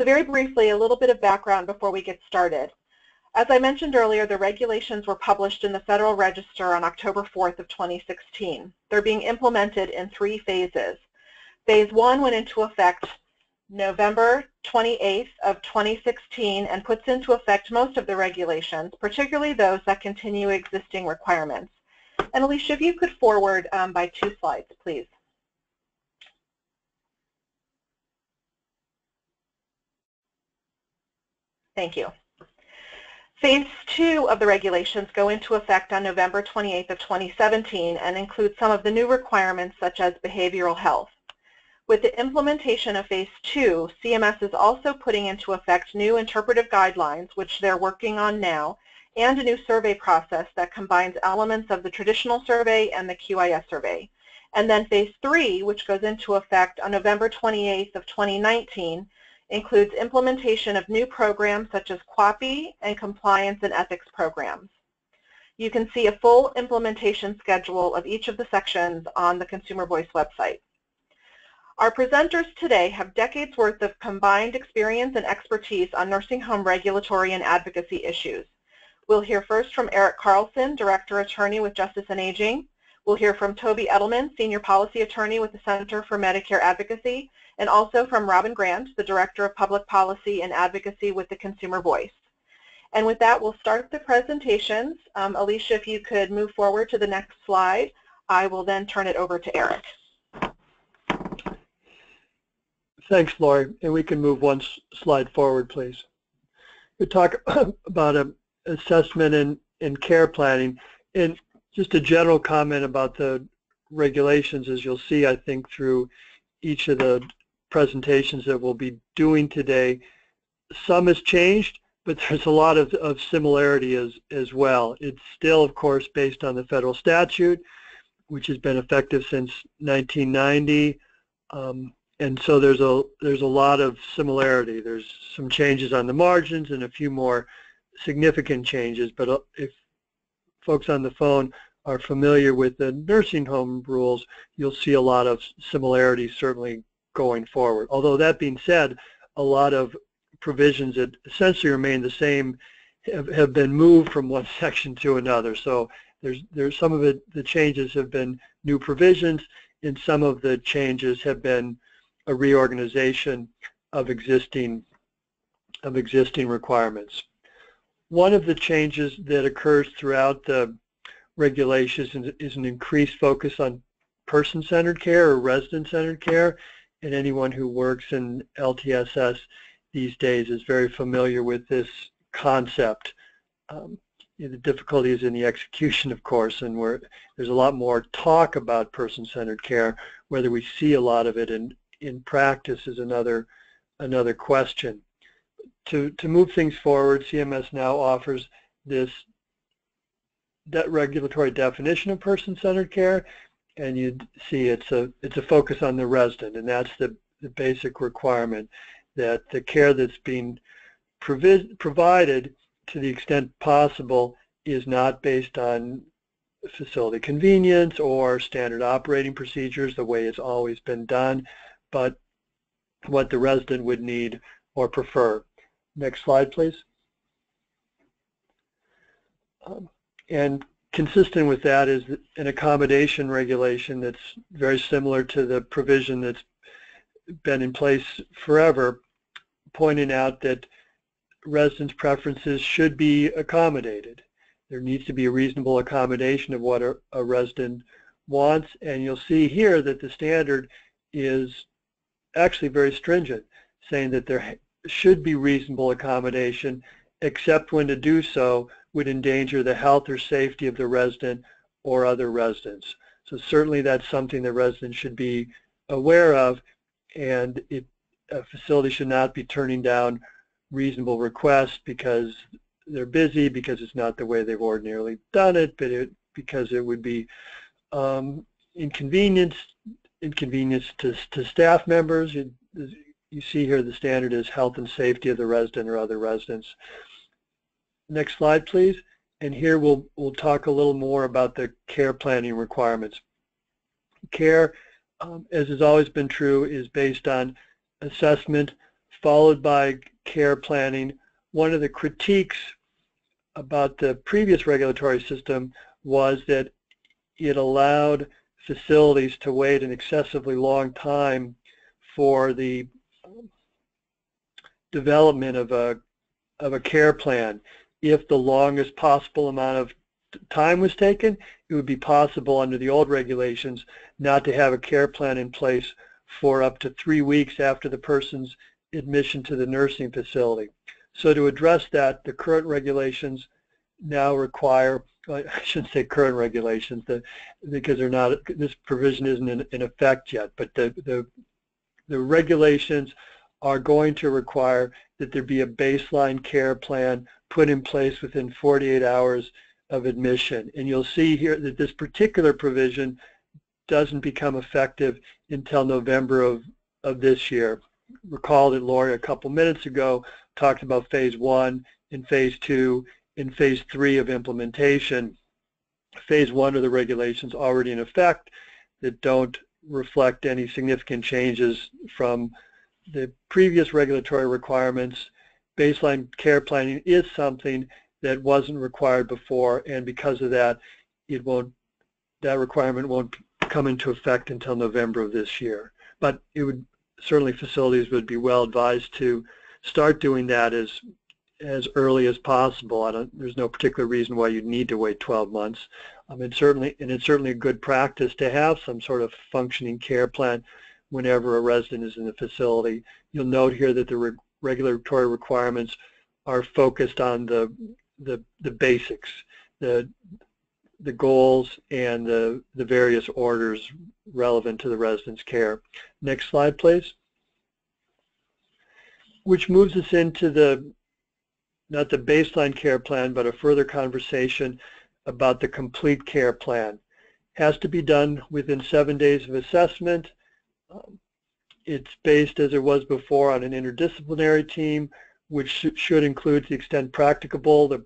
So very briefly, a little bit of background before we get started. As I mentioned earlier, the regulations were published in the Federal Register on October 4th of 2016. They're being implemented in three phases. Phase 1 went into effect November 28th of 2016 and puts into effect most of the regulations, particularly those that continue existing requirements. And Alicia, if you could forward by 2 slides, please. Thank you. Phase 2 of the regulations go into effect on November 28th of 2017 and include some of the new requirements such as behavioral health. With the implementation of Phase 2, CMS is also putting into effect new interpretive guidelines, which they're working on now, and a new survey process that combines elements of the traditional survey and the QIS survey. And then Phase 3, which goes into effect on November 28th of 2019, includes implementation of new programs such as QAPI and compliance and ethics programs. You can see a full implementation schedule of each of the sections on the Consumer Voice website. Our presenters today have decades worth of combined experience and expertise on nursing home regulatory and advocacy issues. We'll hear first from Eric Carlson, Director Attorney with Justice in Aging. We'll hear from Toby Edelman, Senior Policy Attorney with the Center for Medicare Advocacy, and also from Robin Grant, the Director of Public Policy and Advocacy with the Consumer Voice. And with that, we'll start the presentations. Alicia, if you could move forward to the next slide, I will then turn it over to Eric. Thanks, Lori. And we can move one slide forward, please. We talk about assessment and care planning. And just a general comment about the regulations, as you'll see, I think, through each of the presentations that we'll be doing today. Some has changed, but there's a lot of similarity as well. It's still, of course, based on the federal statute, which has been effective since 1990, and so there's a lot of similarity. There's some changes on the margins and a few more significant changes, but if folks on the phone are familiar with the nursing home rules, you'll see a lot of similarities certainly going forward. Although that being said, a lot of provisions that essentially remain the same have been moved from one section to another. So there's some of the changes have been new provisions, and some of the changes have been a reorganization of existing requirements. One of the changes that occurs throughout the regulations is an increased focus on person-centered care or resident-centered care, and anyone who works in LTSS these days is very familiar with this concept. The difficulty is in the execution, of course, and there's a lot more talk about person-centered care. Whether we see a lot of it in practice is another question. To move things forward, CMS now offers this that regulatory definition of person-centered care, and you see it's a focus on the resident, and that's the basic requirement, that the care that's being provided to the extent possible is not based on facility convenience or standard operating procedures, the way it's always been done, but what the resident would need or prefer. Next slide, please. And consistent with that is an accommodation regulation that's very similar to the provision that's been in place forever, pointing out that residents' preferences should be accommodated. There needs to be a reasonable accommodation of what a resident wants, and you'll see here that the standard is actually very stringent, saying that there should be reasonable accommodation, except when to do so would endanger the health or safety of the resident or other residents. So certainly that's something the resident should be aware of, and a facility should not be turning down reasonable requests because they're busy, because it's not the way they've ordinarily done it, but because it would be inconvenience to staff members. You see here the standard is health and safety of the resident or other residents. Next slide, please. And here we'll talk a little more about the care planning requirements. Care, as has always been true, is based on assessment, followed by care planning. One of the critiques about the previous regulatory system was that it allowed facilities to wait an excessively long time for the development of a care plan. If the longest possible amount of time was taken, it would be possible under the old regulations not to have a care plan in place for up to 3 weeks after the person's admission to the nursing facility. So to address that, the current regulations now require, I shouldn't say current regulations, because they're not, this provision isn't in effect yet, but the regulations are going to require that there be a baseline care plan put in place within 48 hours of admission. And you'll see here that this particular provision doesn't become effective until November of this year. Recall that Lori a couple minutes ago talked about phase 1 and phase 2 and phase 3 of implementation. Phase 1 are the regulations already in effect that don't reflect any significant changes from the previous regulatory requirements. Baseline care planning is something that wasn't required before, and because of that, it won't, that requirement won't come into effect until November of this year. But it would certainly, facilities would be well advised to start doing that as early as possible. There's no particular reason why you'd need to wait 12 months. It's certainly a good practice to have some sort of functioning care plan whenever a resident is in the facility. You'll note here that the regulatory requirements are focused on the basics, the goals, and the various orders relevant to the resident's care. Next slide, please. Which moves us into the, not the baseline care plan, but a further conversation about the complete care plan. Has to be done within 7 days of assessment. It's based, as it was before, on an interdisciplinary team, which should include, to the extent practicable, the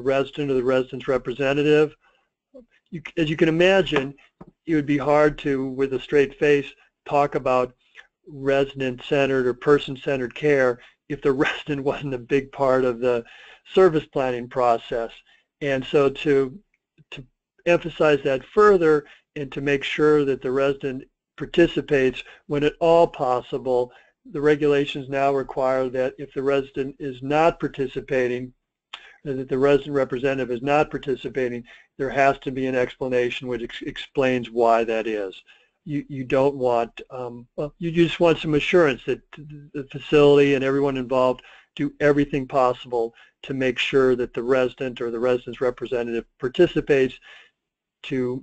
resident or the resident's representative. As you can imagine, it would be hard to, with a straight face, talk about resident-centered or person-centered care if the resident wasn't a big part of the service planning process. And so to emphasize that further and to make sure that the resident participates when at all possible, the regulations now require that if the resident is not participating, that the resident representative is not participating, there has to be an explanation which explains why that is. You don't want, you just want some assurance that the facility and everyone involved do everything possible to make sure that the resident or the resident's representative participates to,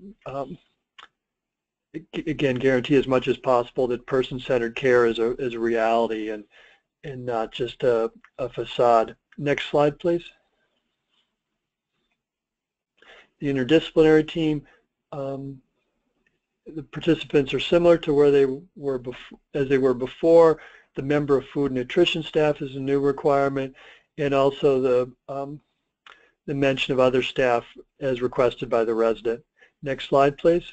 again, guarantee as much as possible that person-centered care is a reality and not just a facade. Next slide, please. The interdisciplinary team, the participants are similar to where they were before. The member of food and nutrition staff is a new requirement, and also the mention of other staff as requested by the resident. Next slide, please.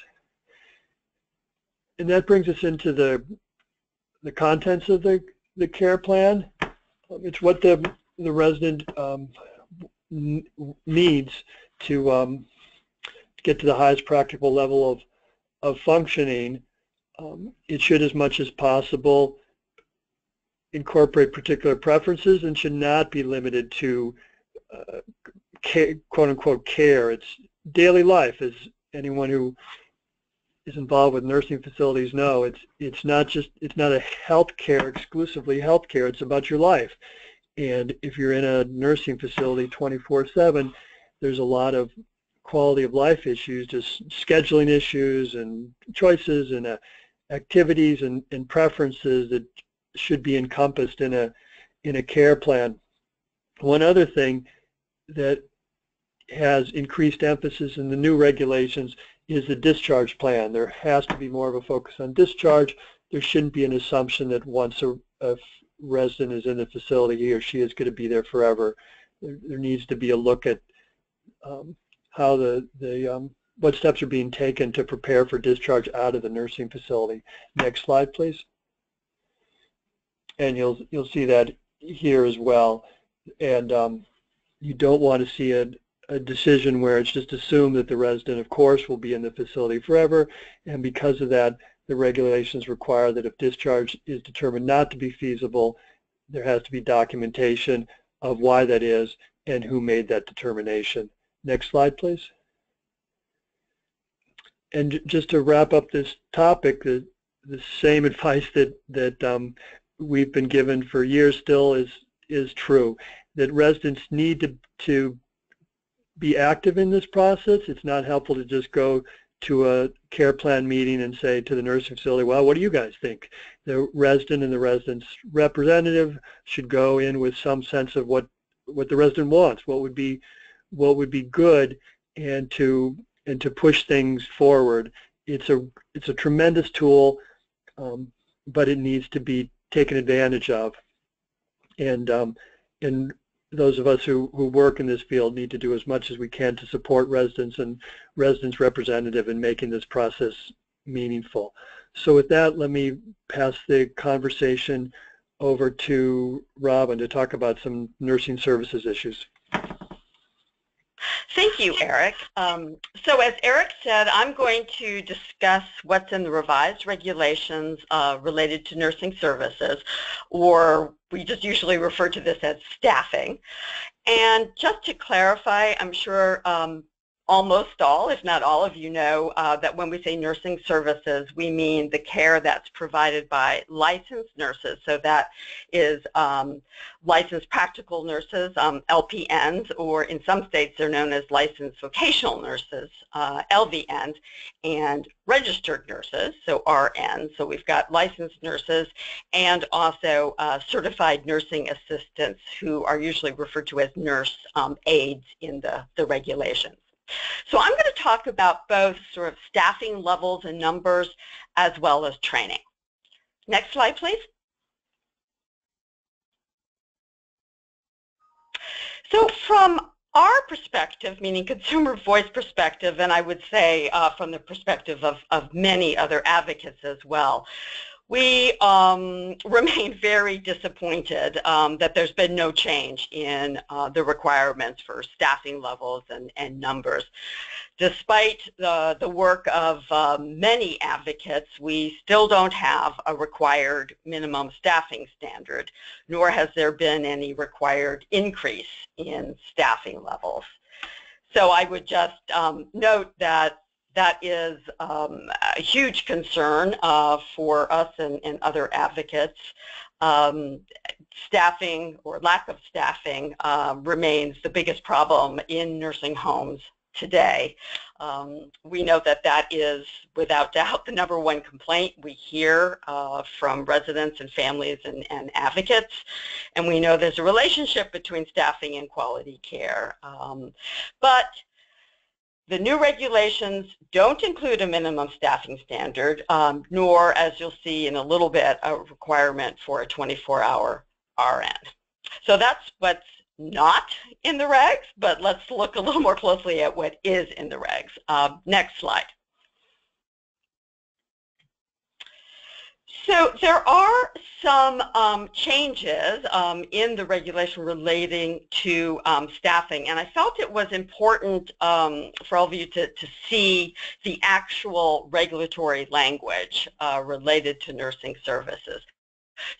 And that brings us into the contents of the care plan. It's what the resident needs to get to the highest practical level of functioning. It should, as much as possible, incorporate particular preferences and should not be limited to care, quote-unquote care. It's daily life, as anyone who is involved with nursing facilities know. It's not a healthcare, exclusively healthcare. It's about your life. And if you're in a nursing facility 24/7, there's a lot of quality of life issues, just scheduling issues and choices and activities and preferences that should be encompassed in a care plan. One other thing that has increased emphasis in the new regulations is the discharge plan. There has to be more of a focus on discharge. There shouldn't be an assumption that once a resident is in the facility, he or she is going to be there forever. There needs to be a look at how what steps are being taken to prepare for discharge out of the nursing facility. Next slide, please. and you'll see that here as well. And you don't want to see a decision where it's just assumed that the resident, of course, will be in the facility forever, and because of that, the regulations require that if discharge is determined not to be feasible, there has to be documentation of why that is and who made that determination. Next slide, please. And just to wrap up this topic, the same advice that we've been given for years still is true, that residents need to be active in this process. It's not helpful to just go to a care plan meeting and say to the nursing facility, well, what do you guys think? The resident and the resident's representative should go in with some sense of what the resident wants, what would be good, and to push things forward. It's a tremendous tool, but it needs to be taken advantage of. And those of us who work in this field need to do as much as we can to support residents and residents' representative in making this process meaningful. So with that, let me pass the conversation over to Robin to talk about some nursing services issues. Thank you, Eric. So as Eric said, I'm going to discuss what's in the revised regulations related to nursing services, or we just usually refer to this as staffing. And just to clarify, I'm sure almost all, if not all of you know, that when we say nursing services, we mean the care that's provided by licensed nurses. So that is licensed practical nurses, LPNs, or in some states they're known as licensed vocational nurses, LVNs, and registered nurses, so RN. So we've got licensed nurses and also certified nursing assistants, who are usually referred to as nurse aides in the regulations. So I'm going to talk about both sort of staffing levels and numbers as well as training. Next slide, please. So from our perspective, meaning Consumer Voice perspective, and I would say from the perspective of many other advocates as well, we remain very disappointed that there's been no change in the requirements for staffing levels and numbers. Despite the work of many advocates, we still don't have a required minimum staffing standard, nor has there been any required increase in staffing levels. So I would just note that that is a huge concern for us and other advocates. Staffing, or lack of staffing, remains the biggest problem in nursing homes today. We know that is without doubt the number one complaint we hear from residents and families and advocates, and we know there's a relationship between staffing and quality care. But the new regulations don't include a minimum staffing standard, nor, as you'll see in a little bit, a requirement for a 24-hour RN. So that's what's not in the regs, but let's look a little more closely at what is in the regs. Next slide. So there are some changes in the regulation relating to staffing, and I felt it was important for all of you to see the actual regulatory language related to nursing services.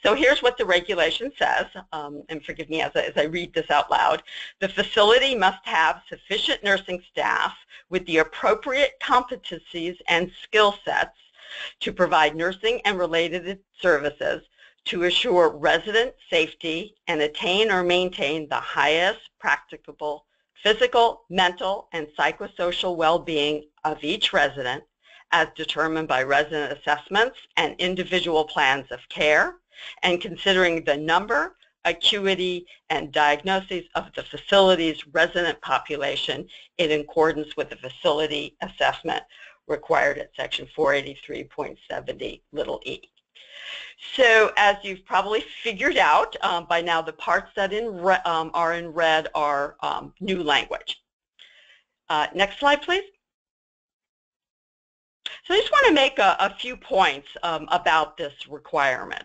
So here's what the regulation says, and forgive me as I read this out loud. The facility must have sufficient nursing staff with the appropriate competencies and skill sets to provide nursing and related services to assure resident safety and attain or maintain the highest practicable physical, mental, and psychosocial well-being of each resident as determined by resident assessments and individual plans of care, and considering the number, acuity, and diagnoses of the facility's resident population in accordance with the facility assessment required at section 483.70e. So as you've probably figured out by now, the parts that are in red are new language. Next slide, please. So I just want to make a few points about this requirement.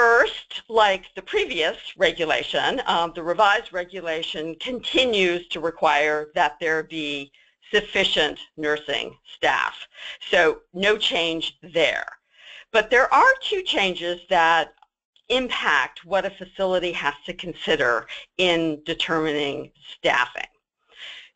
First, like the previous regulation, the revised regulation continues to require that there be sufficient nursing staff. So no change there. But there are two changes that impact what a facility has to consider in determining staffing.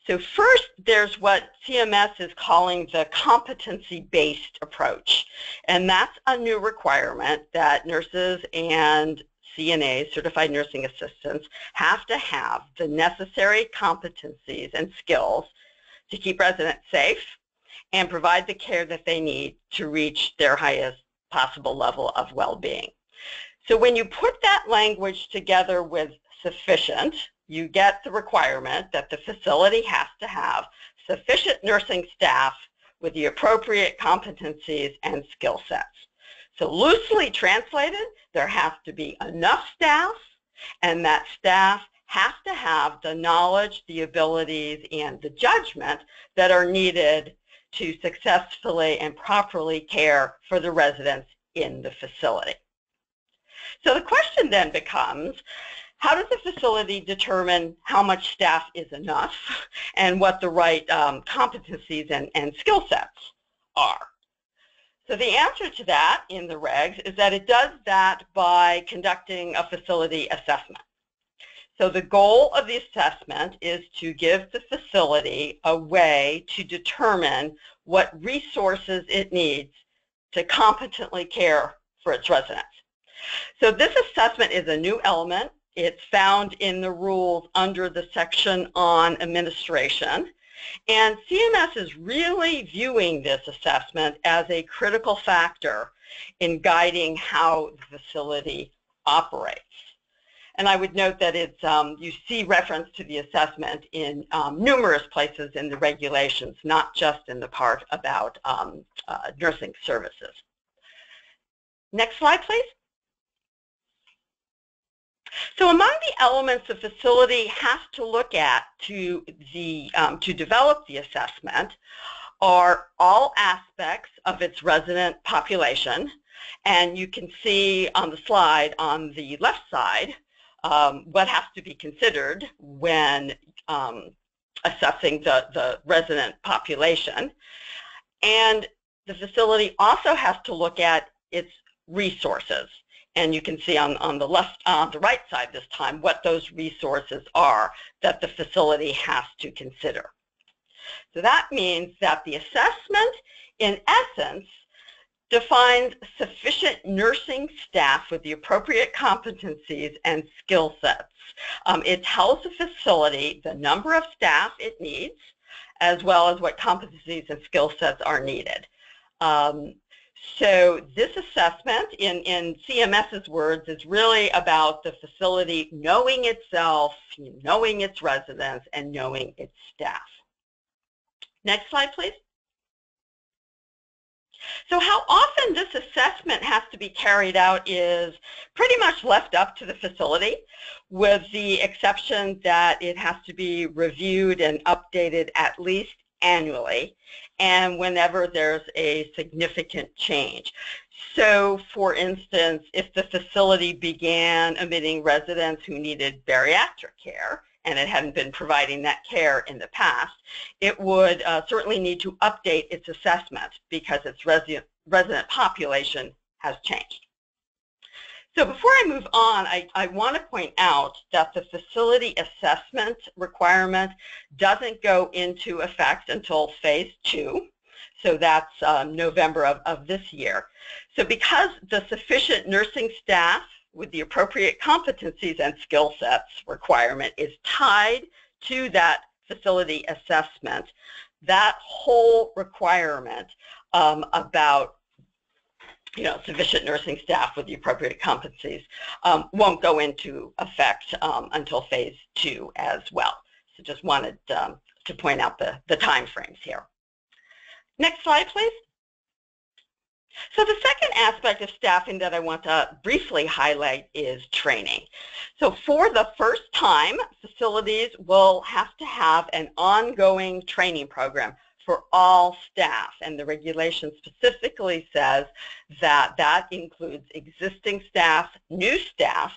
So first, there's what CMS is calling the competency-based approach, and that's a new requirement that nurses and CNAs, certified nursing assistants, have to have the necessary competencies and skills to keep residents safe and provide the care that they need to reach their highest possible level of well-being. So when you put that language together with sufficient, you get the requirement that the facility has to have sufficient nursing staff with the appropriate competencies and skill sets. So loosely translated, there has to be enough staff, and that staff has to have the knowledge, the abilities, and the judgment that are needed to successfully and properly care for the residents in the facility. So the question then becomes, how does the facility determine how much staff is enough and what the right competencies and skill sets are? So the answer to that in the regs is that it does that by conducting a facility assessment. So the goal of the assessment is to give the facility a way to determine what resources it needs to competently care for its residents. So this assessment is a new element. It's found in the rules under the section on administration, and CMS is really viewing this assessment as a critical factor in guiding how the facility operates. And I would note that it's, you see reference to the assessment in numerous places in the regulations, not just in the part about nursing services. Next slide, please. So among the elements the facility has to look at to develop the assessment are all aspects of its resident population, and you can see on the slide on the left side what has to be considered when assessing the resident population. And the facility also has to look at its resources. And you can see on the right side this time what those resources are that the facility has to consider. So that means that the assessment, in essence, defines sufficient nursing staff with the appropriate competencies and skill sets. It tells the facility the number of staff it needs, as well as what competencies and skill sets are needed. So this assessment, in CMS's words, is really about the facility knowing itself, knowing its residents, and knowing its staff. Next slide, please. So how often this assessment has to be carried out is pretty much left up to the facility, with the exception that it has to be reviewed and updated at least annually, and whenever there's a significant change. So, for instance, if the facility began admitting residents who needed bariatric care, and it hadn't been providing that care in the past, it would certainly need to update its assessment because its resident population has changed. So before I move on, I want to point out that the facility assessment requirement doesn't go into effect until phase 2. So that's November of this year. So because the sufficient nursing staff with the appropriate competencies and skill sets requirement is tied to that facility assessment, that whole requirement about sufficient nursing staff with the appropriate competencies won't go into effect until phase 2 as well. So just wanted to point out the time frames here. Next slide, please. So the second aspect of staffing that I want to briefly highlight is training. So for the first time, facilities will have to have an ongoing training program for all staff, and the regulation specifically says that that includes existing staff, new staff,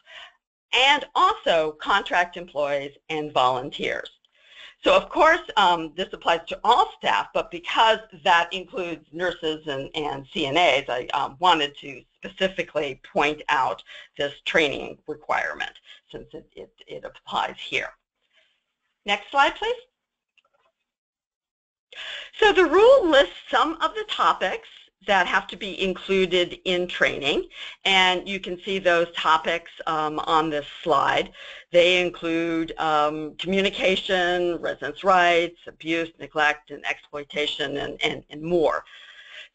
and also contract employees and volunteers. So of course this applies to all staff, but because that includes nurses and CNAs, I wanted to specifically point out this training requirement since it applies here. Next slide, please. So the rule lists some of the topics that have to be included in training, and you can see those topics on this slide. They include communication, residents' rights, abuse, neglect, and exploitation, and more.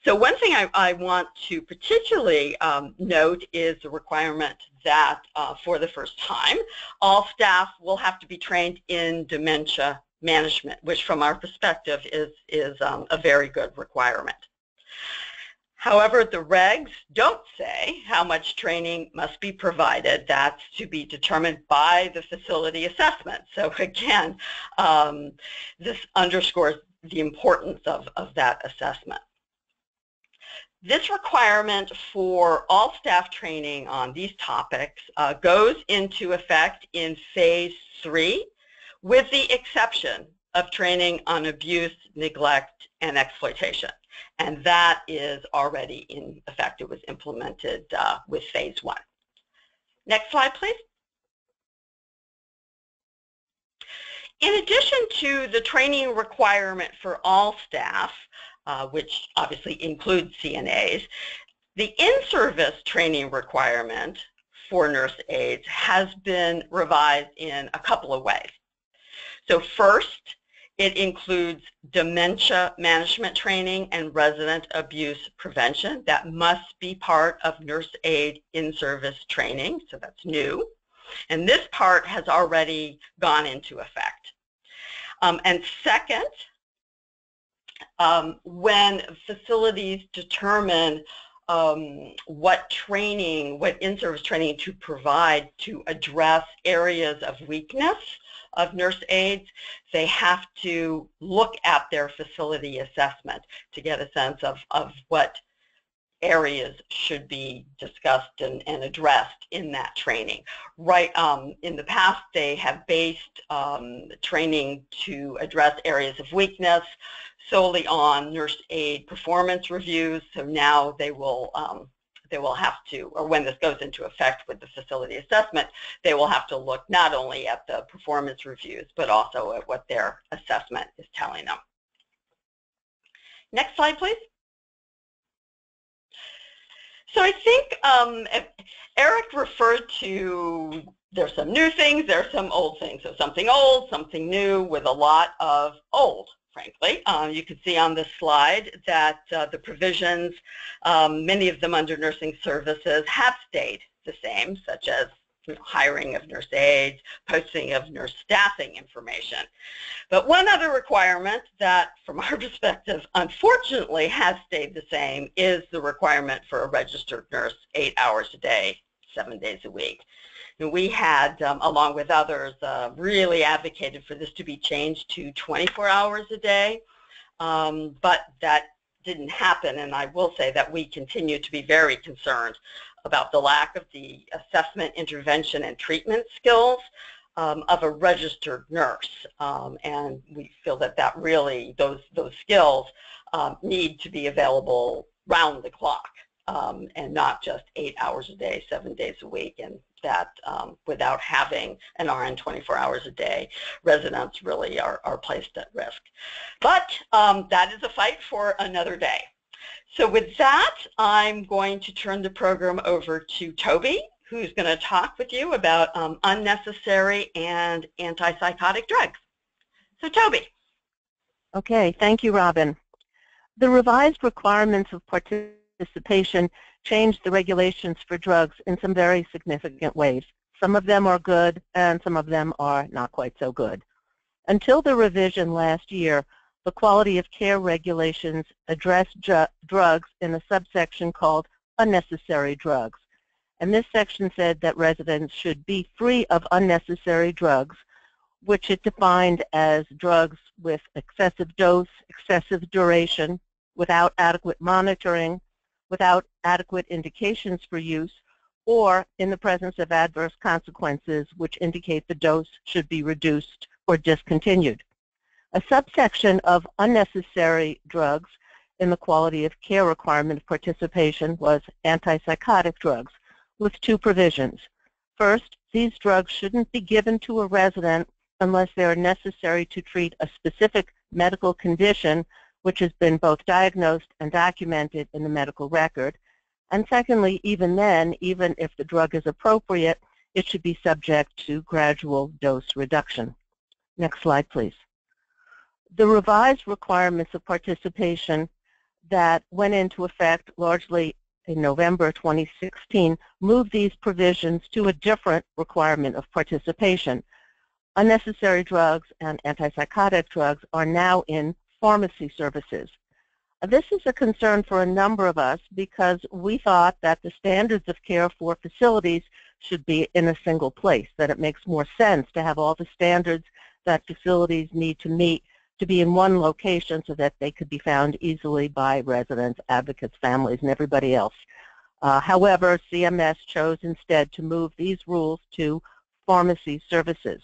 So one thing I want to particularly note is the requirement that for the first time, all staff will have to be trained in dementia management, which from our perspective is a very good requirement. However, the regs don't say how much training must be provided. That's to be determined by the facility assessment. So again, this underscores the importance of that assessment. This requirement for all staff training on these topics goes into effect in Phase 3, with the exception of training on abuse, neglect, and exploitation. And that is already in effect. It was implemented with Phase 1. Next slide, please. In addition to the training requirement for all staff, which obviously includes CNAs, the in-service training requirement for nurse aides has been revised in a couple of ways. So first, it includes dementia management training and resident abuse prevention. That must be part of nurse aide in-service training, so that's new. And this part has already gone into effect. And second, when facilities determine what in-service training to provide to address areas of weakness of nurse aides, they have to look at their facility assessment to get a sense of what areas should be discussed and addressed in that training. Right, in the past, they have based training to address areas of weakness solely on nurse aide performance reviews, so now they will have to, or when this goes into effect with the facility assessment, they will have to look not only at the performance reviews, but also at what their assessment is telling them. Next slide, please. So I think Eric referred to, there's some new things, there's some old things. So something old, something new, with a lot of old. Frankly, you can see on this slide that the provisions, many of them under nursing services, have stayed the same, such as hiring of nurse aides, posting of nurse staffing information. But one other requirement that, from our perspective, unfortunately has stayed the same is the requirement for a registered nurse 8 hours a day, 7 days a week. And we had, along with others, really advocated for this to be changed to 24 hours a day, but that didn't happen, and I will say that we continue to be very concerned about the lack of the assessment, intervention, and treatment skills of a registered nurse, and we feel that really, those skills need to be available round the clock. And not just 8 hours a day, 7 days a week, and that without having an RN 24 hours a day, residents really are placed at risk. But that is a fight for another day. So with that, I'm going to turn the program over to Toby, who's going to talk with you about unnecessary and antipsychotic drugs. So Toby. Okay, thank you, Robin. The revised requirements of participation changed the regulations for drugs in some very significant ways. Some of them are good and some of them are not quite so good. Until the revision last year, the quality of care regulations addressed drugs in a subsection called unnecessary drugs. And this section said that residents should be free of unnecessary drugs which it defined as drugs with excessive dose, excessive duration, without adequate monitoring, without adequate indications for use, or in the presence of adverse consequences which indicate the dose should be reduced or discontinued. A subsection of unnecessary drugs in the quality of care requirement of participation was antipsychotic drugs, with two provisions. First, these drugs shouldn't be given to a resident unless they are necessary to treat a specific medical condition which has been both diagnosed and documented in the medical record. And secondly, even then, even if the drug is appropriate, it should be subject to gradual dose reduction. Next slide, please. The revised requirements of participation that went into effect largely in November 2016 moved these provisions to a different requirement of participation. Unnecessary drugs and antipsychotic drugs are now in pharmacy services. This is a concern for a number of us because we thought that the standards of care for facilities should be in a single place, that it makes more sense to have all the standards that facilities need to meet to be in one location so that they could be found easily by residents, advocates, families, and everybody else. However, CMS chose instead to move these rules to pharmacy services.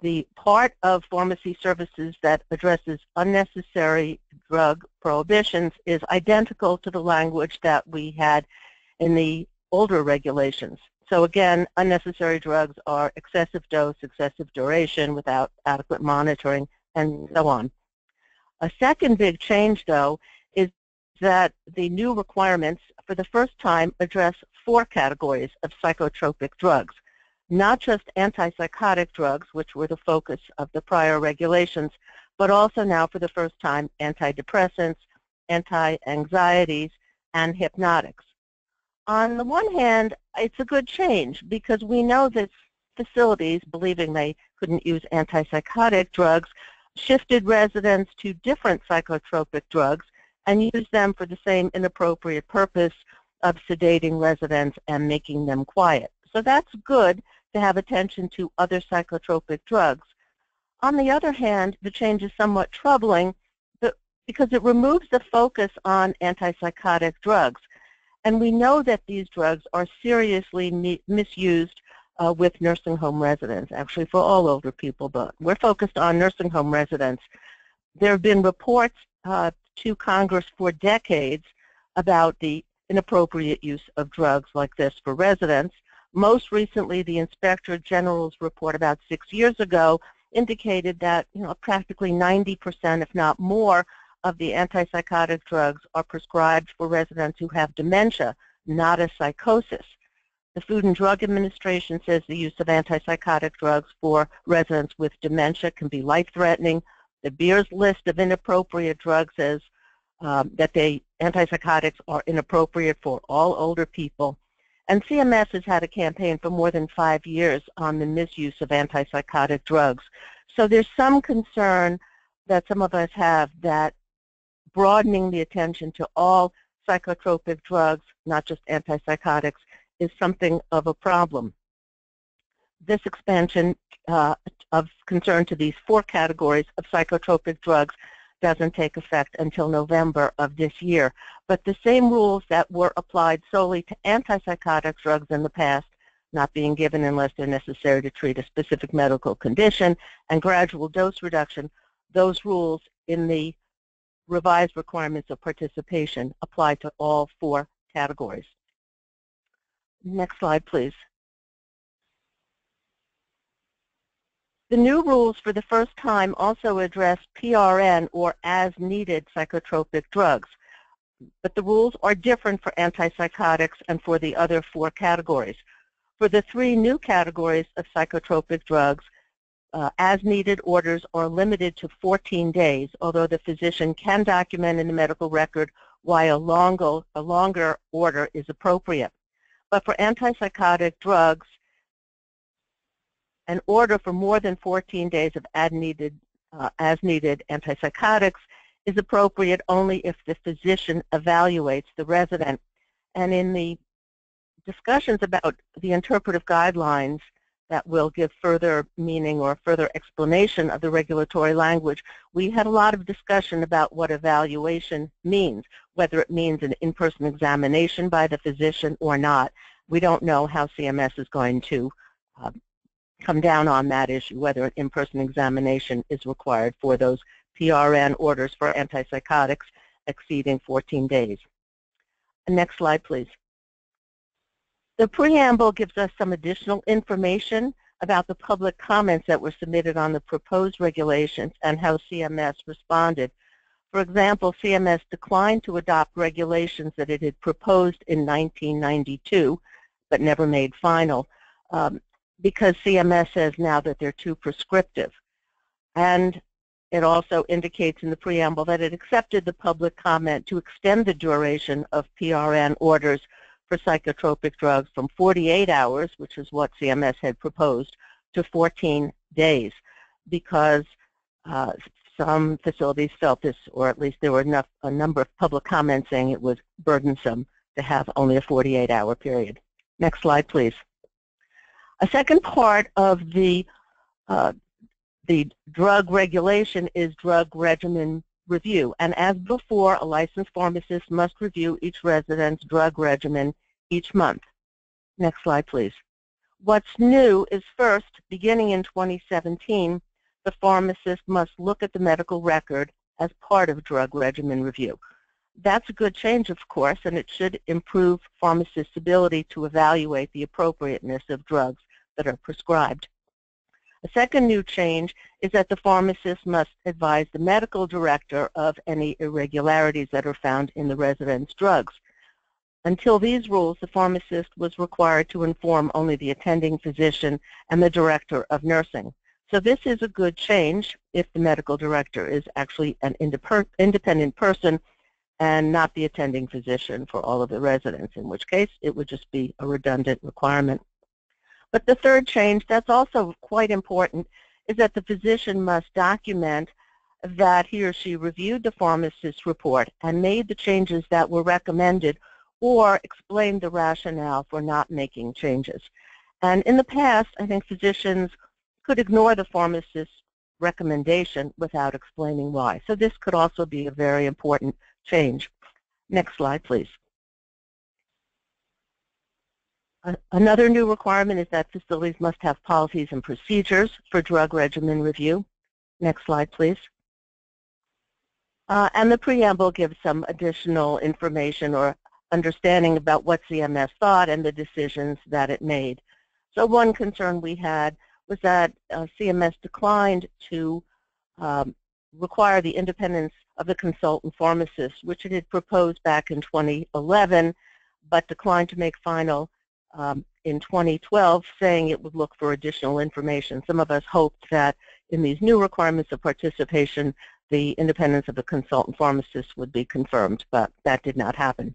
The part of pharmacy services that addresses unnecessary drug prohibitions is identical to the language that we had in the older regulations. So again, unnecessary drugs are excessive dose, excessive duration without adequate monitoring, and so on. A second big change, though, is that the new requirements for the first time address four categories of psychotropic drugs. Not just antipsychotic drugs, which were the focus of the prior regulations, but also now for the first time antidepressants, anti-anxieties, and hypnotics. On the one hand, it's a good change because we know that facilities, believing they couldn't use antipsychotic drugs, shifted residents to different psychotropic drugs and used them for the same inappropriate purpose of sedating residents and making them quiet. So that's good to have attention to other psychotropic drugs. On the other hand, the change is somewhat troubling because it removes the focus on antipsychotic drugs. And we know that these drugs are seriously misused with nursing home residents, actually for all older people, but we're focused on nursing home residents. There have been reports to Congress for decades about the inappropriate use of drugs like this for residents. Most recently, the Inspector General's report about 6 years ago indicated that practically 90%, if not more, of the antipsychotic drugs are prescribed for residents who have dementia, not a psychosis. The Food and Drug Administration says the use of antipsychotic drugs for residents with dementia can be life-threatening. The Beers list of inappropriate drugs says that antipsychotics are inappropriate for all older people. And CMS has had a campaign for more than 5 years on the misuse of antipsychotic drugs. So there's some concern that some of us have that broadening the attention to all psychotropic drugs, not just antipsychotics, is something of a problem. This expansion of concern to these four categories of psychotropic drugs doesn't take effect until November of this year. But the same rules that were applied solely to antipsychotic drugs in the past, not being given unless they're necessary to treat a specific medical condition, and gradual dose reduction, those rules in the revised requirements of participation apply to all four categories. Next slide, please. The new rules for the first time also address PRN or as-needed psychotropic drugs, but the rules are different for antipsychotics and for the other four categories. For the three new categories of psychotropic drugs, as-needed orders are limited to 14 days, although the physician can document in the medical record why a longer order is appropriate. But for antipsychotic drugs, an order for more than 14 days of as-needed antipsychotics is appropriate only if the physician evaluates the resident. And in the discussions about the interpretive guidelines that will give further meaning or further explanation of the regulatory language. We had a lot of discussion about what evaluation means, whether it means an in-person examination by the physician or not. We don't know how CMS is going to come down on that issue, whether an in-person examination is required for those PRN orders for antipsychotics exceeding 14 days. Next slide, please. The preamble gives us some additional information about the public comments that were submitted on the proposed regulations and how CMS responded. For example, CMS declined to adopt regulations that it had proposed in 1992, but never made final, because CMS says now that they're too prescriptive. And it also indicates in the preamble that it accepted the public comment to extend the duration of PRN orders for psychotropic drugs from 48 hours, which is what CMS had proposed, to 14 days because some facilities felt this, or at least there were a number of public comments saying it was burdensome to have only a 48-hour period. Next slide, please. A second part of the drug regulation is drug regimen review, and as before, a licensed pharmacist must review each resident's drug regimen each month. Next slide, please. What's new is first, beginning in 2017, the pharmacist must look at the medical record as part of drug regimen review. That's a good change, of course, and it should improve pharmacists' ability to evaluate the appropriateness of drugs that are prescribed. A second new change is that the pharmacist must advise the medical director of any irregularities that are found in the resident's drugs. Until these rules, the pharmacist was required to inform only the attending physician and the director of nursing. So this is a good change if the medical director is actually an independent person and not the attending physician for all of the residents, in which case it would just be a redundant requirement. But the third change that's also quite important is that the physician must document that he or she reviewed the pharmacist's report and made the changes that were recommended or explained the rationale for not making changes. And in the past, I think physicians could ignore the pharmacist's recommendation without explaining why. So this could also be a very important change. Next slide, please. Another new requirement is that facilities must have policies and procedures for drug regimen review. Next slide, please. And the preamble gives some additional information or understanding about what CMS thought and the decisions that it made. So one concern we had was that CMS declined to require the independence of the consultant pharmacist, which it had proposed back in 2011, but declined to make final in 2012, saying it would look for additional information. Some of us hoped that in these new requirements of participation, the independence of the consultant pharmacist would be confirmed, but that did not happen.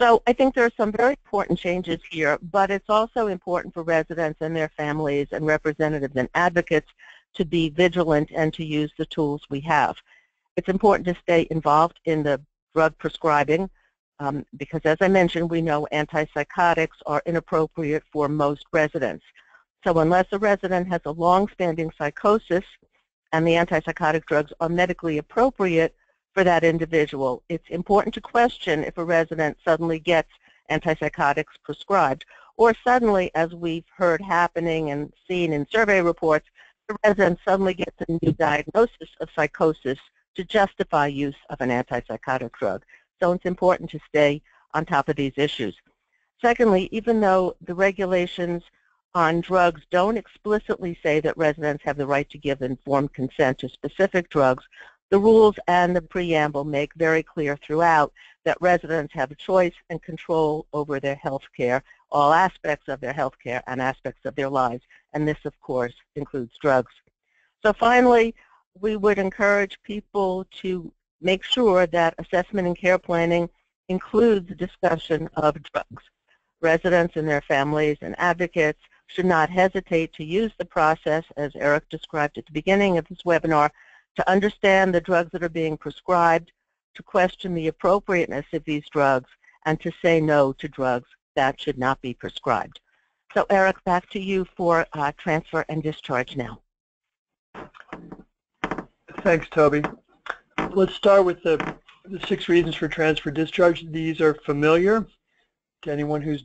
So I think there are some very important changes here, but it's also important for residents and their families and representatives and advocates to be vigilant and to use the tools we have. It's important to stay involved in the drug prescribing, because as I mentioned, we know antipsychotics are inappropriate for most residents. So unless a resident has a long-standing psychosis and the antipsychotic drugs are medically appropriate for that individual, it's important to question if a resident suddenly gets antipsychotics prescribed, or suddenly, as we've heard happening and seen in survey reports, the resident suddenly gets a new diagnosis of psychosis to justify use of an antipsychotic drug. So it's important to stay on top of these issues. Secondly, even though the regulations on drugs don't explicitly say that residents have the right to give informed consent to specific drugs, the rules and the preamble make very clear throughout that residents have a choice and control over their health care, all aspects of their health care and aspects of their lives, and this, of course, includes drugs. So finally, we would encourage people to make sure that assessment and care planning includes discussion of drugs. Residents and their families and advocates should not hesitate to use the process, as Eric described at the beginning of this webinar, to understand the drugs that are being prescribed, to question the appropriateness of these drugs, and to say no to drugs that should not be prescribed. So Eric, back to you for transfer and discharge now. Thanks, Toby. Let's start with the 6 reasons for transfer discharge. These are familiar to anyone who's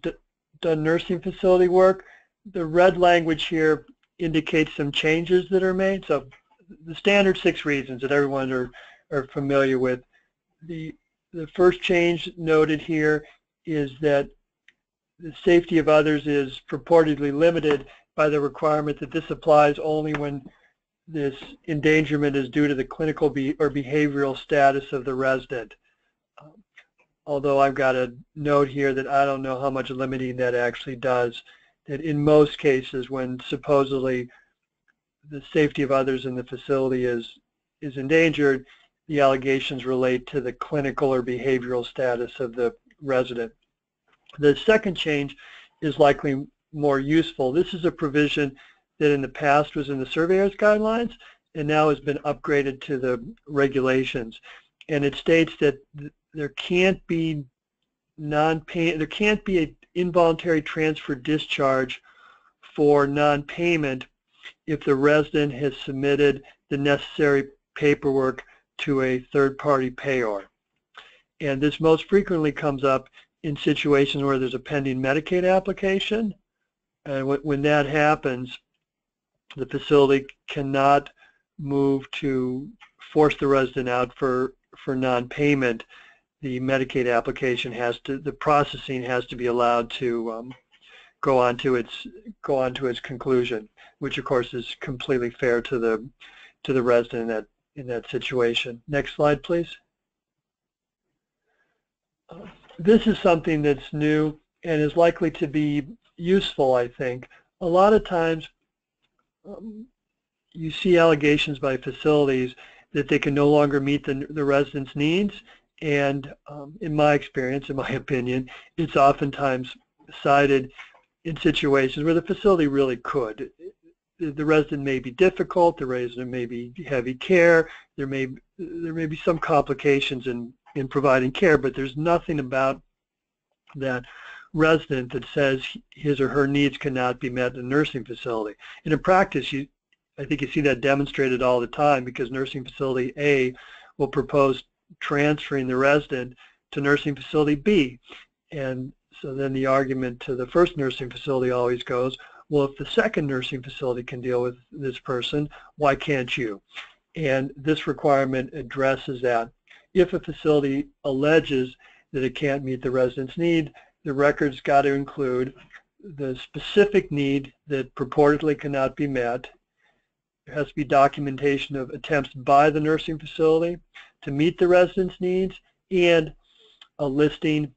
done nursing facility work. The red language here indicates some changes that are made. So the standard 6 reasons that everyone are familiar with. The first change noted here is that the safety of others is purportedly limited by the requirement that this applies only when this endangerment is due to the clinical or behavioral status of the resident. Although I've got a note here that I don't know how much limiting that actually does, that in most cases when supposedly the safety of others in the facility is endangered, the allegations relate to the clinical or behavioral status of the resident. The second change is likely more useful. This is a provision that in the past was in the surveyor's guidelines and now has been upgraded to the regulations. And it states that there can't be an involuntary transfer discharge for non-payment if the resident has submitted the necessary paperwork to a third-party payor. And this most frequently comes up in situations where there's a pending Medicaid application. And when that happens, the facility cannot move to force the resident out for non-payment. The Medicaid application has to, the processing has to be allowed to go on to its conclusion, which of course is completely fair to the resident in that situation. Next slide, please. This is something that's new and is likely to be useful, I think. A lot of times you see allegations by facilities that they can no longer meet the resident's needs, and in my experience, in my opinion, it's oftentimes cited in situations where the facility really could. The resident may be difficult, the resident may be heavy care, there may be some complications in providing care, but there's nothing about that resident that says his or her needs cannot be met in a nursing facility. And in practice, I think you see that demonstrated all the time, because nursing facility A will propose transferring the resident to nursing facility B. And so then the argument to the first nursing facility always goes, well, if the second nursing facility can deal with this person, why can't you? And this requirement addresses that. If a facility alleges that it can't meet the resident's need, the record's got to include the specific need that purportedly cannot be met. There has to be documentation of attempts by the nursing facility to meet the resident's needs, and a listing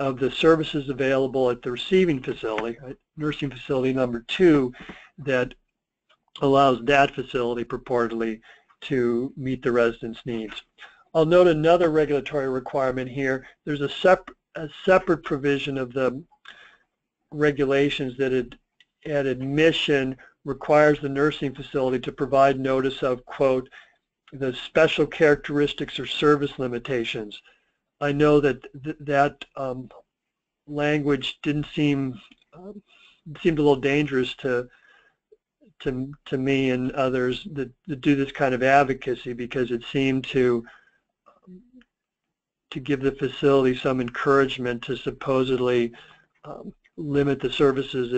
of the services available at the receiving facility, nursing facility number 2, that allows that facility purportedly to meet the resident's needs. I'll note another regulatory requirement here. There's a separate provision of the regulations that at admission requires the nursing facility to provide notice of, quote, the special characteristics or service limitations. I know that that language seemed a little dangerous to me and others that do this kind of advocacy, because it seemed to give the facility some encouragement to supposedly limit the services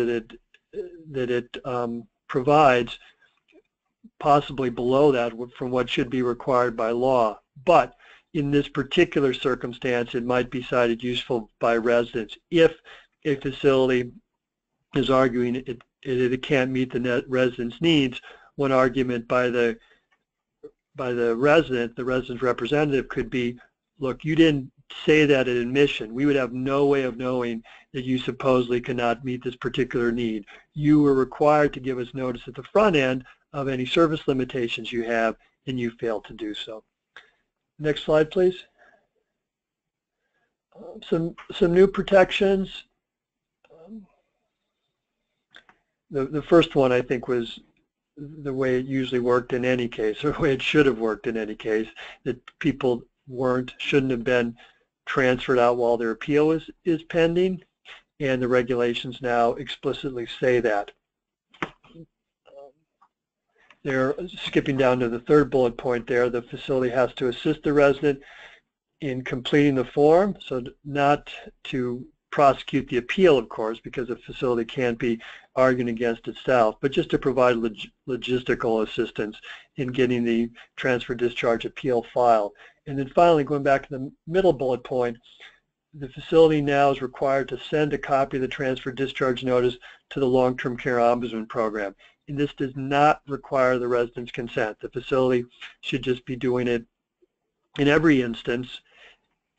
that it provides, possibly below that from what should be required by law. But in this particular circumstance, it might be cited useful by residents if a facility is arguing it can't meet the resident's needs. One argument by the resident, the resident's representative, could be, look, you didn't say that at admission. We would have no way of knowing that you supposedly cannot meet this particular need. You were required to give us notice at the front end of any service limitations you have, and you failed to do so. Next slide, please. Some new protections. The first one, I think, was the way it usually worked in any case, or the way it should have worked in any case, that people shouldn't have been transferred out while their appeal is pending. and the regulations now explicitly say that. They're skipping down to the third bullet point there. The facility has to assist the resident in completing the form, so not to prosecute the appeal, of course, because a facility can't be arguing against itself, but just to provide logistical assistance in getting the transfer discharge appeal filed. And then finally, going back to the middle bullet point, the facility now is required to send a copy of the transfer discharge notice to the long-term care ombudsman program. And this does not require the resident's consent. The facility should just be doing it in every instance,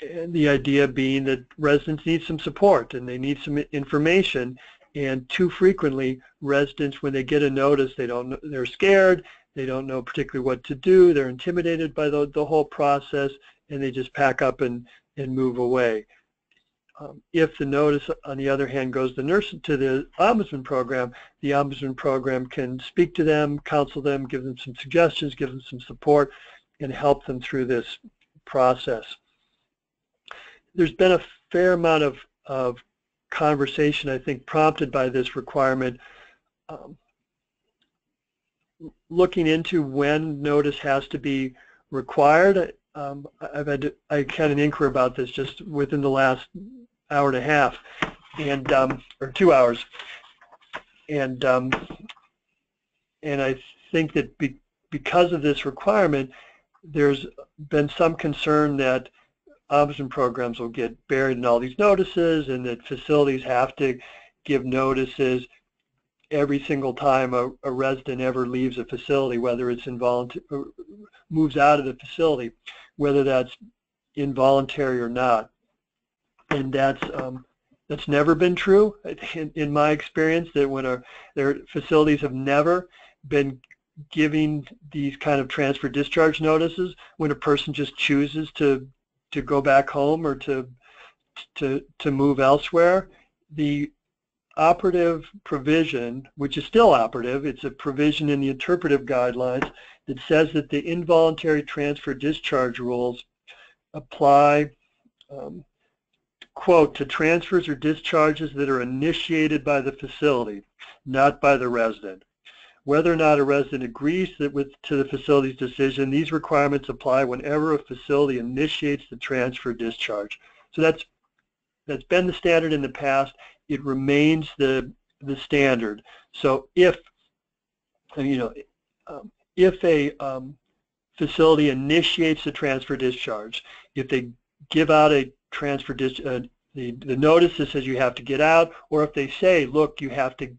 and the idea being that residents need some support and they need some information, and too frequently residents, when they get a notice, they're scared, they don't know particularly what to do, they're intimidated by the whole process, and they just pack up and move away. If the notice, on the other hand, goes to the ombudsman program, the ombudsman program can speak to them, counsel them, give them some suggestions, give them some support, and help them through this process. There's been a fair amount of conversation, I think, prompted by this requirement, looking into when notice has to be required. I had an inquiry about this just within the last hour and a half, and or 2 hours, and I think that because of this requirement, there's been some concern that ombudsman programs will get buried in all these notices, and that facilities have to give notices every single time a resident ever leaves a facility, whether it's involuntary, moves out of the facility, whether that's involuntary or not. And that's never been true in my experience, that when their facilities have never been giving these kind of transfer discharge notices when a person just chooses to go back home or to move elsewhere. The operative provision, which is still operative, it's a provision in the interpretive guidelines that says that the involuntary transfer discharge rules apply, quote, to transfers or discharges that are initiated by the facility, not by the resident. Whether or not a resident agrees to the facility's decision, these requirements apply whenever a facility initiates the transfer discharge. So that's been the standard in the past. It remains the standard. So if a facility initiates the transfer discharge, if they give out a transfer the notice that says you have to get out, or if they say, look, you have to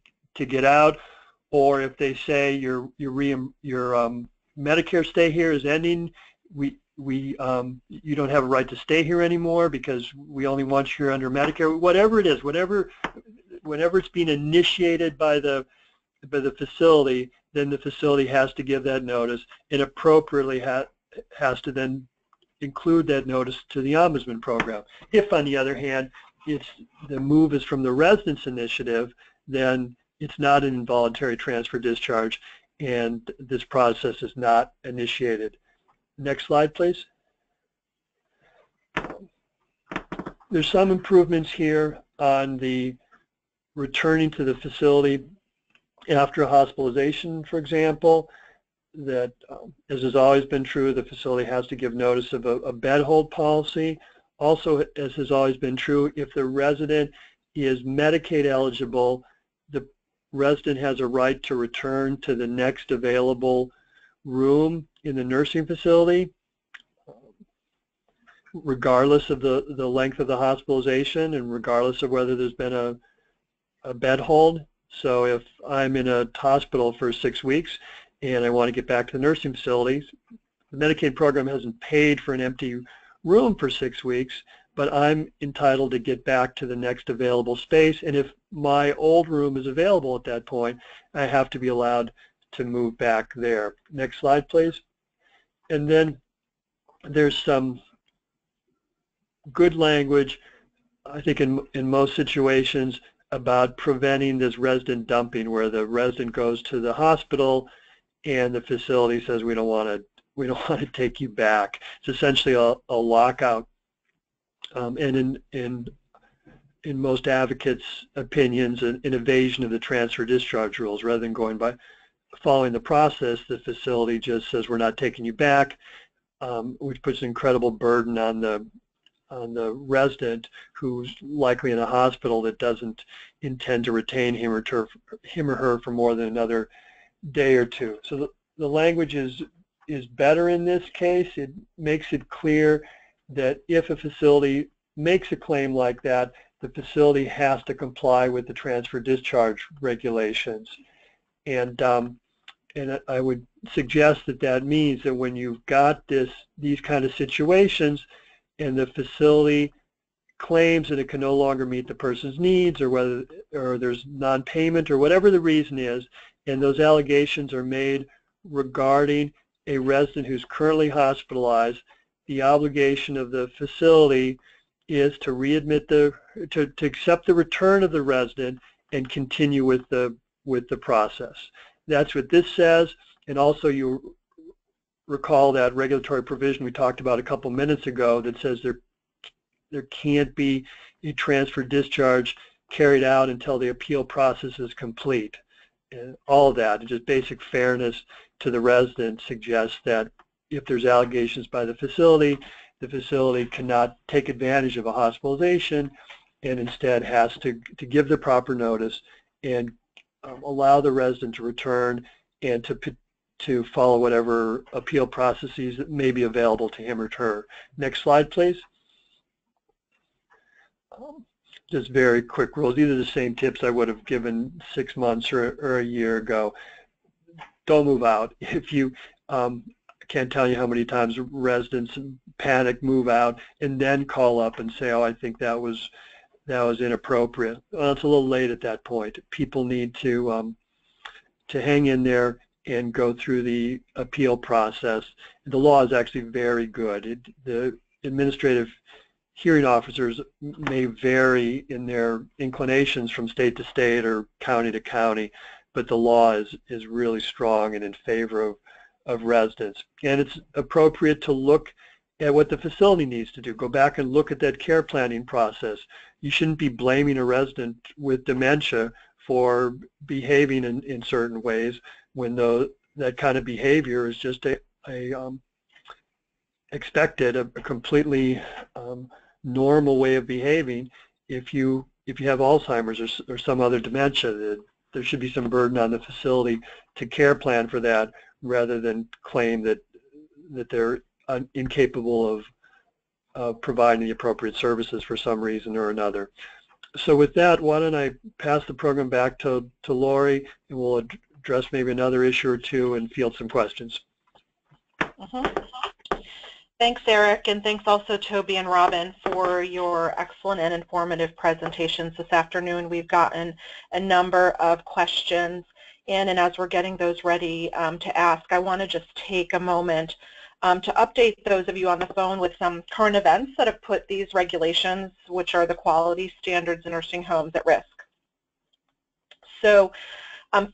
get out, or if they say your Medicare stay here is ending, you don't have a right to stay here anymore because we only want you here under Medicare. Whatever it is, whenever it's being initiated by the facility, then the facility has to give that notice, and appropriately has to then include that notice to the ombudsman program. If, on the other hand, it's the move is from the resident's initiative, then it's not an involuntary transfer discharge, and this process is not initiated. Next slide, please. There's some improvements here on the returning to the facility after hospitalization, for example, that, as has always been true, the facility has to give notice of a bed hold policy. Also, as has always been true, if the resident is Medicaid eligible, the resident has a right to return to the next available room in the nursing facility, regardless of the length of the hospitalization and regardless of whether there's been a bed hold. So if I'm in a hospital for 6 weeks and I want to get back to the nursing facility, the Medicaid program hasn't paid for an empty room for 6 weeks, but I'm entitled to get back to the next available space, and if my old room is available at that point, I have to be allowed to move back there. Next slide, please. And then there's some good language, I think, in most situations about preventing this resident dumping, where the resident goes to the hospital and the facility says, we don't want to take you back. It's essentially a lockout. And in in most advocates' opinions, an evasion of the transfer discharge rules. Rather than going by following the process, the facility just says, we're not taking you back, which puts an incredible burden on the resident, who's likely in a hospital that doesn't intend to retain him or her for more than another day or two. So the language is better in this case. It makes it clear that if a facility makes a claim like that, the facility has to comply with the transfer discharge regulations. And I would suggest that that means that when you've got these kind of situations, and the facility claims that it can no longer meet the person's needs, or there's non-payment, or whatever the reason is, and those allegations are made regarding a resident who's currently hospitalized, the obligation of the facility is to readmit to accept the return of the resident and continue with the process. That's what this says. And also, you recall that regulatory provision we talked about a couple minutes ago that says there can't be a transfer discharge carried out until the appeal process is complete. And all of that, and just basic fairness to the resident, suggests that if there's allegations by the facility cannot take advantage of a hospitalization, and instead has to give the proper notice and allow the resident to return and to follow whatever appeal processes that may be available to him or her. Next slide, please. Just very quick rules. These are the same tips I would have given 6 months or a year ago. Don't move out. If you I can't tell you how many times residents panic, move out, and then call up and say, "Oh, I think that was inappropriate." Well, it's a little late at that point. People need to hang in there and go through the appeal process. The law is actually very good. The administrative hearing officers may vary in their inclinations from state to state or county to county, but the law is really strong and in favor of residents. And it's appropriate to look at what the facility needs to do. Go back and look at that care planning process. You shouldn't be blaming a resident with dementia for behaving in certain ways, when that kind of behavior is just expected, a completely normal way of behaving. If you have Alzheimer's or some other dementia, there should be some burden on the facility to care plan for that, rather than claim that they're incapable of providing the appropriate services for some reason or another. So with that, why don't I pass the program back to Lori, and we'll address maybe another issue or two and field some questions. Thanks, Eric, and thanks also Toby and Robin for your excellent and informative presentations this afternoon. We've gotten a number of questions in, and as we're getting those ready to ask, I want to just take a moment to update those of you on the phone with some current events that have put these regulations, which are the quality standards in nursing homes, at risk. So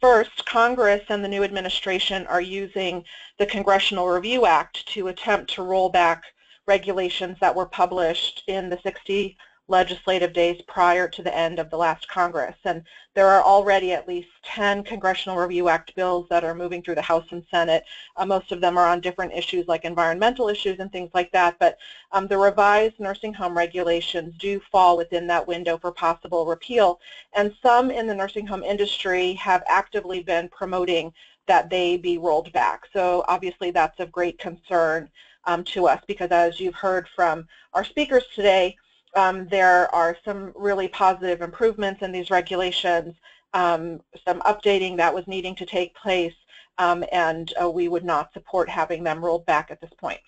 first, Congress and the new administration are using the Congressional Review Act to attempt to roll back regulations that were published in the 60 legislative days prior to the end of the last Congress. And there are already at least 10 Congressional Review Act bills that are moving through the House and Senate. Most of them are on different issues like environmental issues and things like that, but the revised nursing home regulations do fall within that window for possible repeal, and some in the nursing home industry have actively been promoting that they be rolled back. So obviously that's of great concern to us, because as you've heard from our speakers today, there are some really positive improvements in these regulations, some updating that was needing to take place, and we would not support having them rolled back at this point.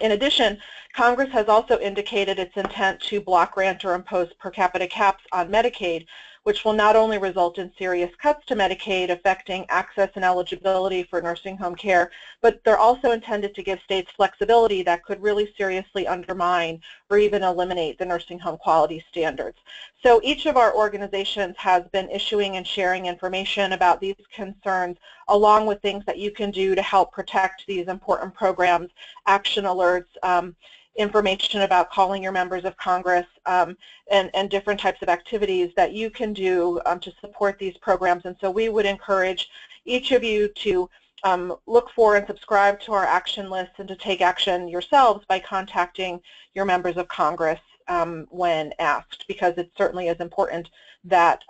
In addition, Congress has also indicated its intent to block, grant, or impose per capita caps on Medicaid, which will not only result in serious cuts to Medicaid affecting access and eligibility for nursing home care, but they're also intended to give states flexibility that could really seriously undermine or even eliminate the nursing home quality standards. So each of our organizations has been issuing and sharing information about these concerns, along with things that you can do to help protect these important programs, action alerts, information about calling your members of Congress and different types of activities that you can do to support these programs. And so we would encourage each of you to look for and subscribe to our action list and to take action yourselves by contacting your members of Congress when asked, because it certainly is important that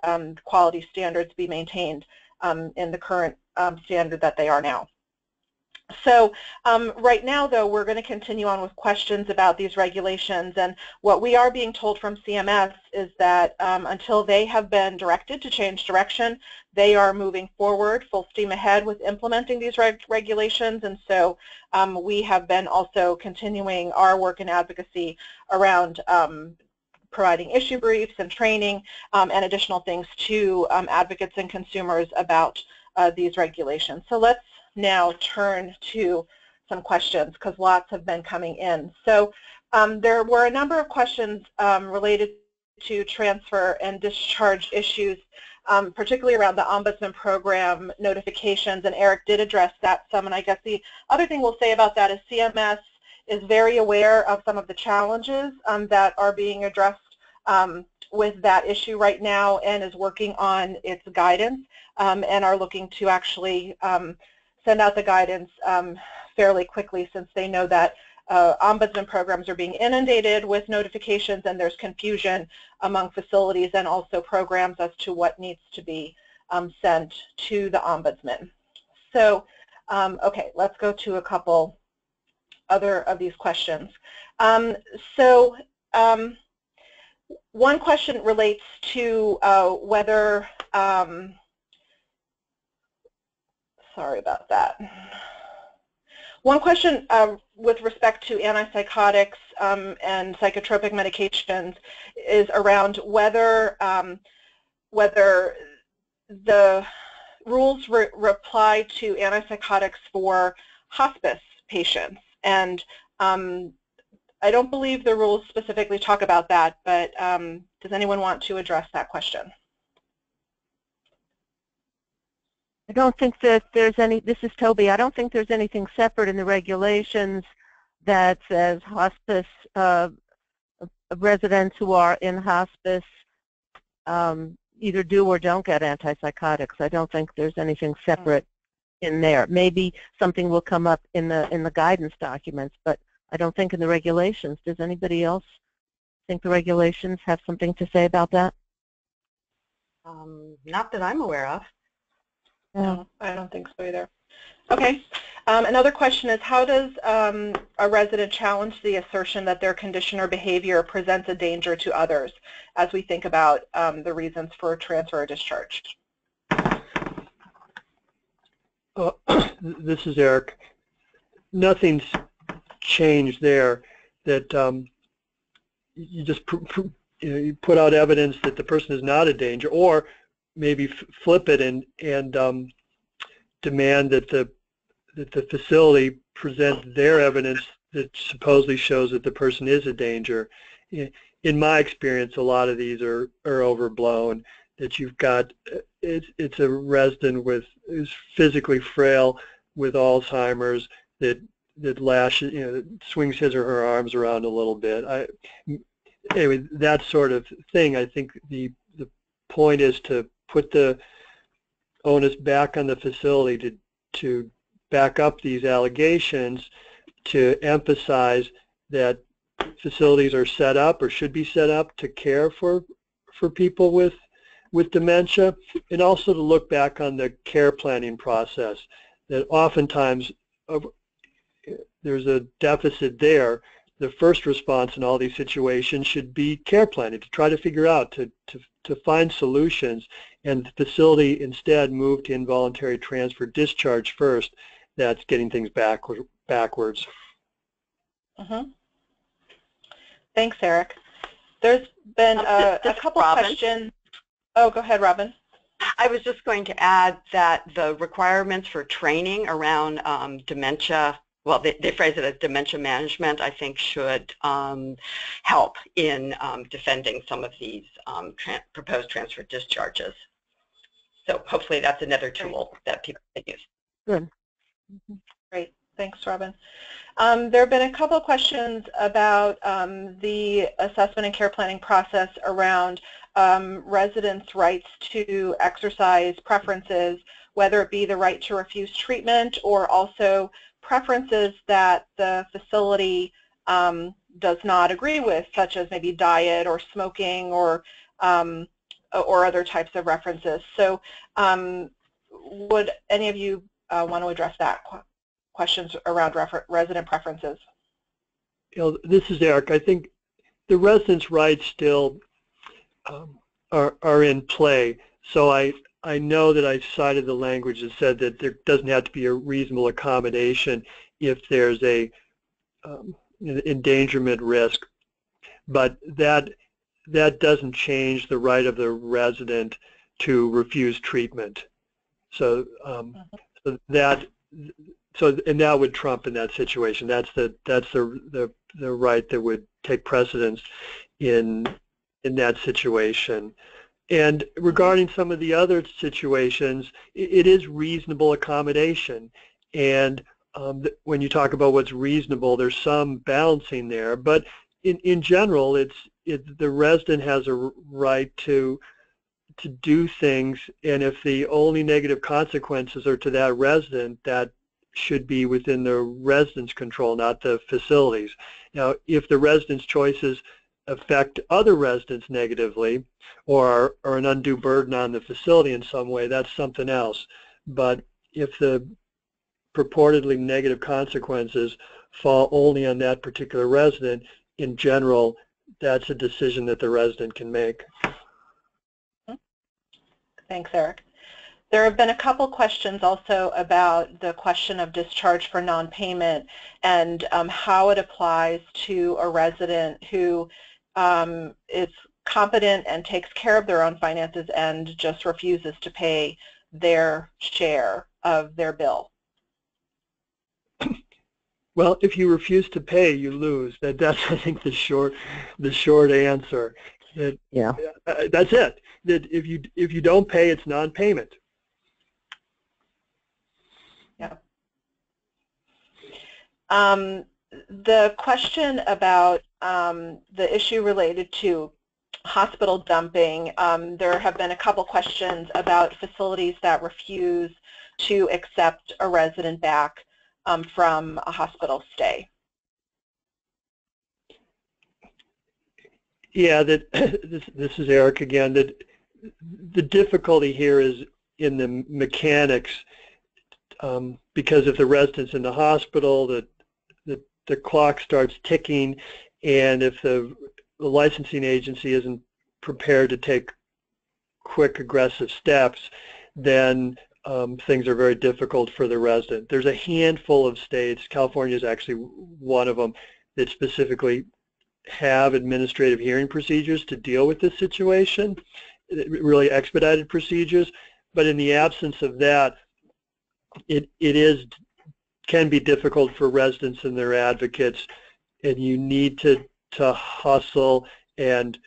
quality standards be maintained in the current standard that they are now. So right now, though, we're going to continue on with questions about these regulations, and what we are being told from CMS is that until they have been directed to change direction, they are moving forward full steam ahead with implementing these regulations, and so we have been also continuing our work in advocacy around providing issue briefs and training and additional things to advocates and consumers about these regulations. So let's now turn to some questions, because lots have been coming in. So there were a number of questions related to transfer and discharge issues, particularly around the Ombudsman Program notifications, and Eric did address that some. And I guess the other thing we'll say about that is CMS is very aware of some of the challenges that are being addressed with that issue right now, and is working on its guidance and are looking to actually send out the guidance fairly quickly, since they know that ombudsman programs are being inundated with notifications and there's confusion among facilities and also programs as to what needs to be sent to the ombudsman. So, okay, let's go to a couple other of these questions. One question relates to whether One question with respect to antipsychotics and psychotropic medications is around whether the rules apply to antipsychotics for hospice patients. And I don't believe the rules specifically talk about that, but does anyone want to address that question? I don't think that there's any, this is Toby, I don't think there's anything separate in the regulations that says hospice, residents who are in hospice either do or don't get antipsychotics. I don't think there's anything separate in there. Maybe something will come up in the guidance documents, but I don't think in the regulations. Does anybody else think the regulations have something to say about that? Not that I'm aware of. No, I don't think so either. Okay. Another question is, how does a resident challenge the assertion that their condition or behavior presents a danger to others, as we think about the reasons for transfer or discharge? This is Eric. Nothing's changed there. That you just you put out evidence that the person is not a danger, or maybe flip it and demand that the facility present their evidence that supposedly shows that the person is a danger. In my experience, a lot of these are overblown. That you've got it's a resident who's physically frail with Alzheimer's that lashes, swings his or her arms around a little bit. Anyway, that sort of thing. I think the point is to put the onus back on the facility to back up these allegations, to emphasize that facilities are set up or should be set up to care for people with dementia, and also to look back on the care planning process, that oftentimes there's a deficit there. The first response in all these situations should be care planning, to try to figure out, to find solutions, and the facility instead moved to involuntary transfer discharge first. That's getting things backwards. Thanks, Eric. There's been a couple questions. Oh, go ahead, Robin. I was just going to add that the requirements for training around dementia, well, they phrase it as dementia management, I think should help in defending some of these proposed transfer discharges. So hopefully that's another tool that people can use. Good. Great. Thanks, Robin. There have been a couple of questions about the assessment and care planning process around residents' rights to exercise preferences, whether it be the right to refuse treatment or also preferences that the facility does not agree with, such as maybe diet or smoking or other types of references. So would any of you want to address that questions around resident preferences? You know, this is Eric. I think the residents' rights still are in play. So I know that I've cited the language that said that there doesn't have to be a reasonable accommodation if there's a endangerment risk, but that doesn't change the right of the resident to refuse treatment. So, and that would trump in that situation. That's the right that would take precedence in that situation. And regarding some of the other situations, it is reasonable accommodation. And when you talk about what's reasonable, there's some balancing there. But in general, the resident has a right to do things. And if the only negative consequences are to that resident, that should be within the resident's control, not the facility's. Now, if the resident's choices affect other residents negatively or are an undue burden on the facility in some way, that's something else. But if the purportedly negative consequences fall only on that particular resident, in general, that's a decision that the resident can make. Thanks, Eric. There have been a couple questions also about the question of discharge for non-payment and how it applies to a resident who is competent and takes care of their own finances and just refuses to pay their share of their bill. Well, if you refuse to pay, you lose. That's I think the short answer. Yeah. That's it. That if you don't pay, it's non-payment. Yeah. The question about the issue related to hospital dumping, there have been a couple questions about facilities that refuse to accept a resident back from a hospital stay. Yeah, this is Eric again. That the difficulty here is in the mechanics, because if the resident's in the hospital, the clock starts ticking, and if the licensing agency isn't prepared to take quick, aggressive steps, then things are very difficult for the resident. There's a handful of states, California is actually one of them, that specifically have administrative hearing procedures to deal with this situation, really expedited procedures, but in the absence of that, it can be difficult for residents and their advocates, and you need to hustle and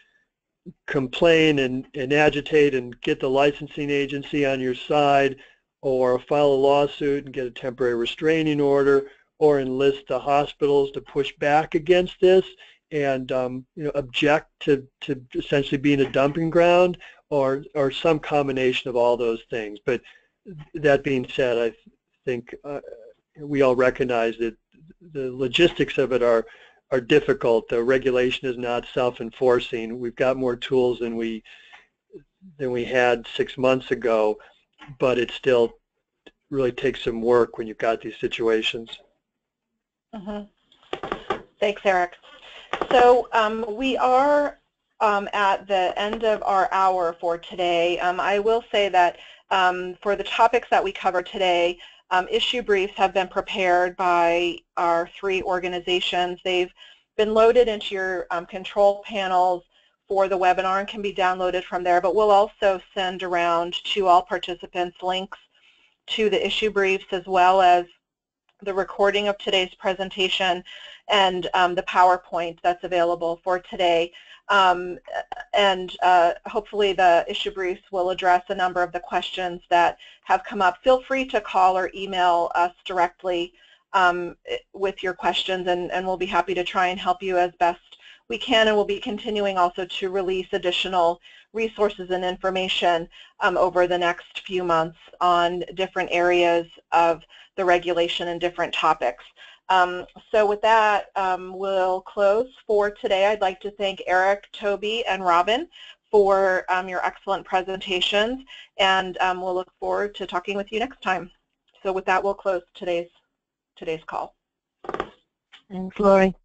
complain and agitate and get the licensing agency on your side, or file a lawsuit and get a temporary restraining order, or enlist the hospitals to push back against this and object to essentially being a dumping ground, or some combination of all those things. But that being said, I think we all recognize that the logistics of it are difficult. The regulation is not self-enforcing. We've got more tools than we had 6 months ago, but it still really takes some work when you've got these situations. Thanks, Eric. So we are at the end of our hour for today. I will say that for the topics that we cover today, issue briefs have been prepared by our 3 organizations. They've been loaded into your control panels for the webinar and can be downloaded from there, but we'll also send around to all participants links to the issue briefs as well as the recording of today's presentation and the PowerPoint that's available for today. Hopefully the issue briefs will address a number of the questions that have come up. Feel free to call or email us directly with your questions, and we'll be happy to try and help you as best we can, and we'll be continuing also to release additional resources and information over the next few months on different areas of the regulation and different topics. So with that, we'll close for today. I'd like to thank Eric, Toby, and Robin for your excellent presentations, and we'll look forward to talking with you next time. So with that, we'll close today's call. Thanks, Lori.